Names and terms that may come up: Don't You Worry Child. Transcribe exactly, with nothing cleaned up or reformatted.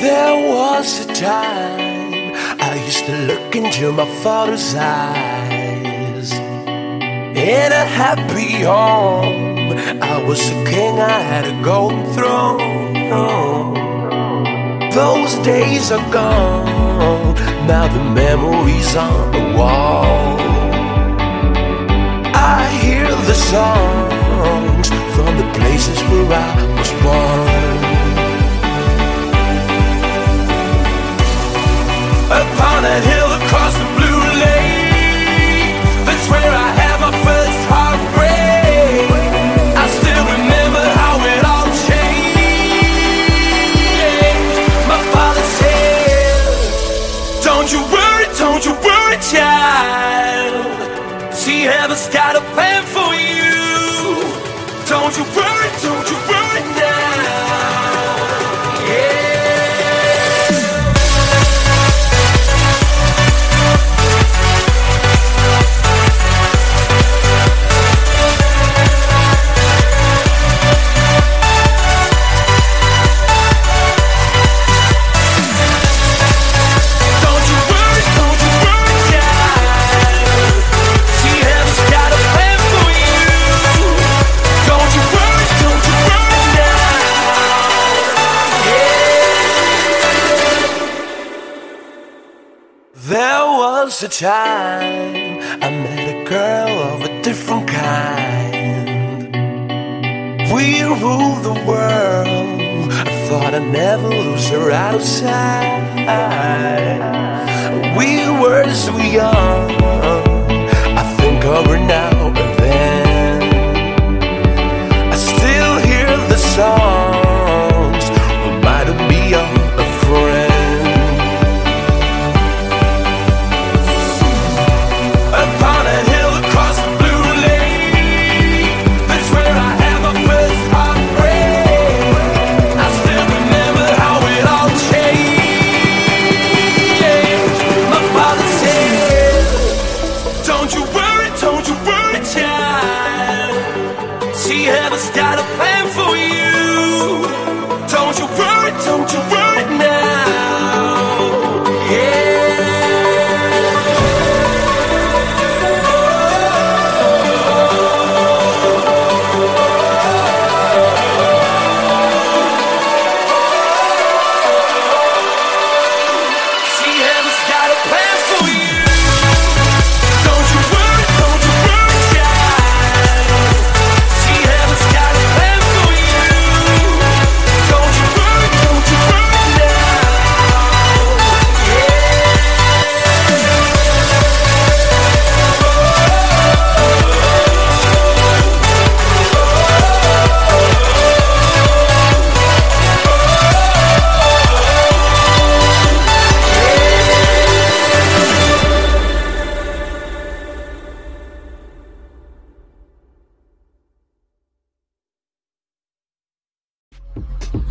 There was a time I used to look into my father's eyes. In a happy home, I was a king, I had a golden throne. Those days are gone, now the memories on the wall. I hear the songs from the places where I was born. Upon a hill across the blue lake, that's where I had my first heartbreak. I still remember how it all changed. My father said, "Don't you worry, don't you worry, child. See, heaven's got a plan for you. Don't you worry, don't you worry now." There was a time I met a girl of a different kind. We ruled the world, I thought I'd never lose her out of sight. We were so young, I think of her now and then. I still hear the songs, reminded me of a friend. You